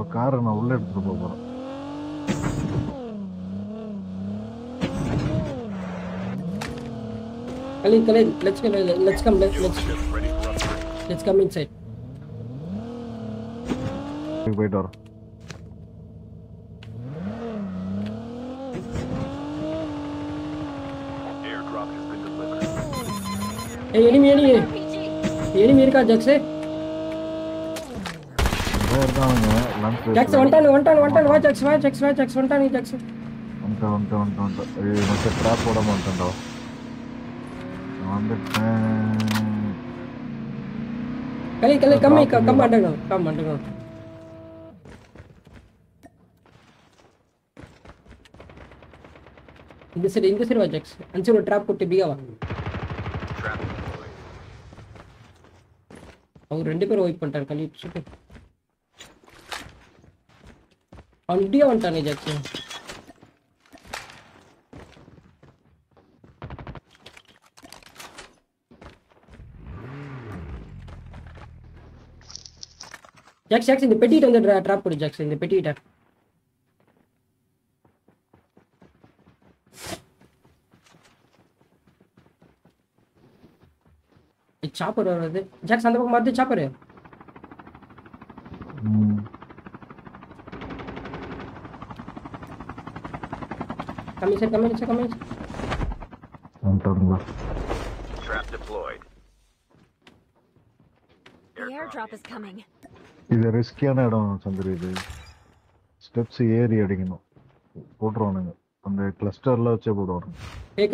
ஒரு காரை நான் உள்ளே எடுத்துட்டு போகிறேன். Let's come inside. Wait, or airdrop has been delivered. Hey, enemy irka Jax. Jax one time Jax one time Jax. Unta. Hey, must trap oda montando. Come underground. In this side, Jax. Anchor trap kotti biga va. Avu rendu per wipe pantaru kali super. Already untane Jax. Jax in the petite on the trap put Jax in the petite. A chopper over there. Jax on the book, the chopper here. Come inside. I'm talking about trap deployed. The airdrop is coming. This is a risky one. Steps area. The cluster. Hey,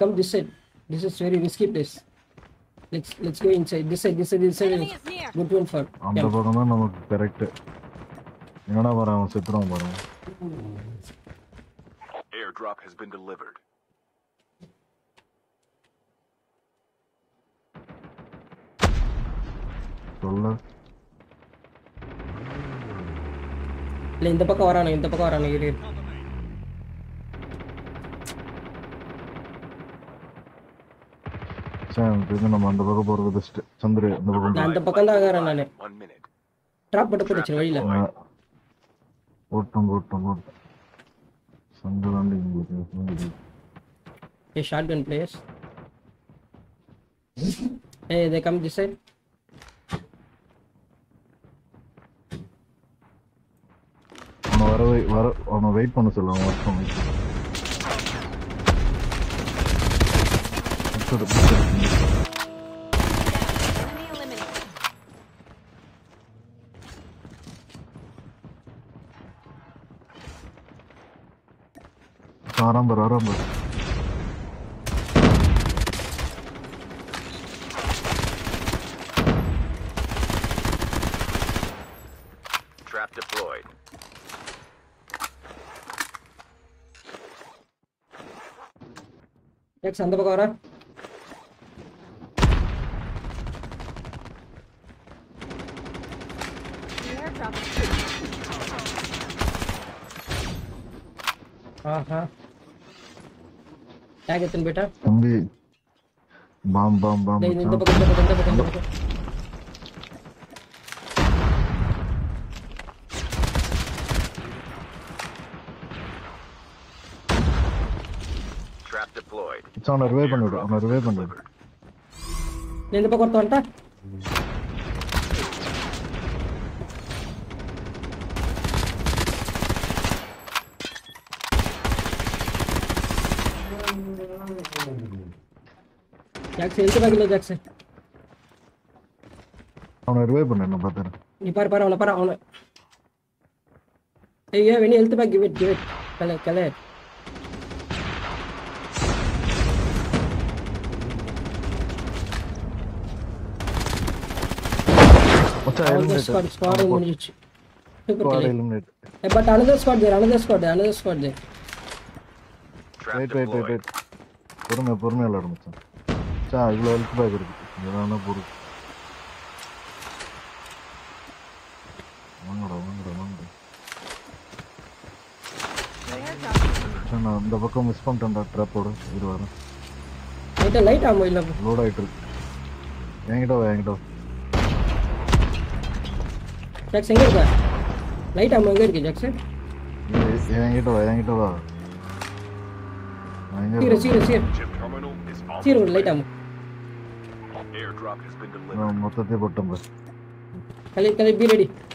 come this side. This is very risky place. Let's go inside. This side. Good one for. I'm correct. Airdrop has been delivered. இந்த பக்கம் வரானே இரு. சாம் இது நம்ம அந்த பக்கம் போறது best. சந்திரே அந்த பக்கம் தான் வரானே நானே. 1 minute. டிராப் போட்டு போச்சு வழியில. ஓட்டம். சந்திரன் இங்க. A shotgun players. A they come this side. I'm wait for so long. I remember. Trap deployed. Jax on the back. Tag it in beta. Bomb. In the back. It's on our way, Bandura. Nenda Pakorta? Jackson. On our way, Bandura. Nipar, hey, you have any health bag? Give it. Kale. Squad eliminated. But another squad there. Wait. Purna alarm. Cha, you help by it. One. Jax, where are you? Light among it, Jackson. Airdrop has been delivered. Be ready.